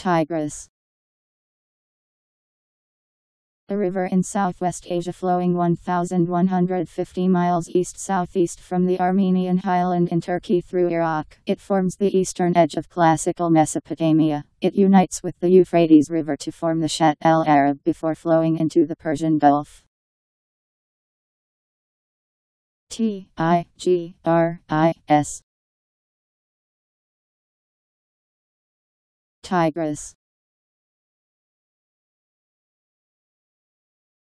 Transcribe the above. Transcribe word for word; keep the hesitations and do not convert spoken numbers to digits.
Tigris. A river in Southwest Asia flowing one thousand one hundred fifty miles east-southeast from the Armenian Highland in Turkey through Iraq. It forms the eastern edge of classical Mesopotamia. It unites with the Euphrates River to form the Shatt al-Arab before flowing into the Persian Gulf. T I G R I S Tigris.